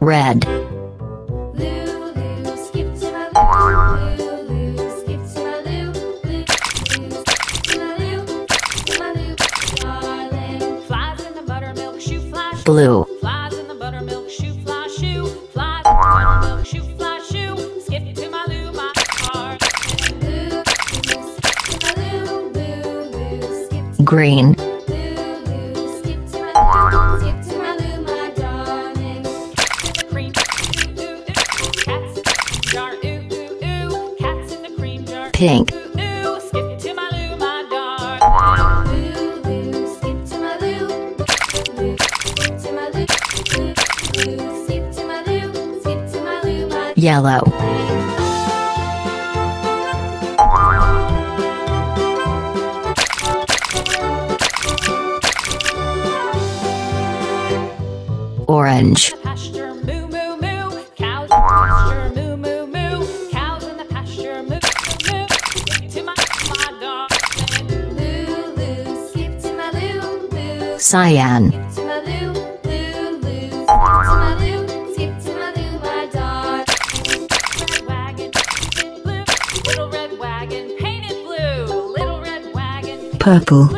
Red. Blue. Green. Pink. Yellow. Orange. Cyan. Purple.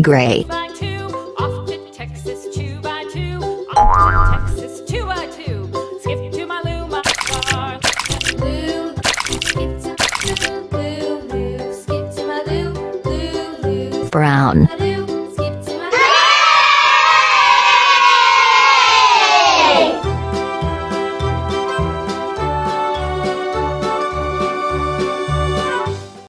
Gray. Brown.